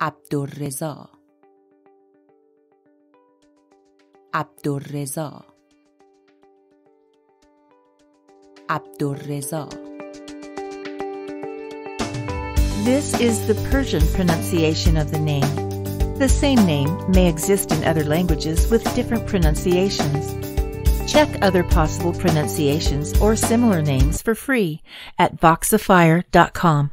Abdorreza. Abdorreza. Abdorreza. This is the Persian pronunciation of the name. The same name may exist in other languages with different pronunciations. Check other possible pronunciations or similar names for free at voxifier.com.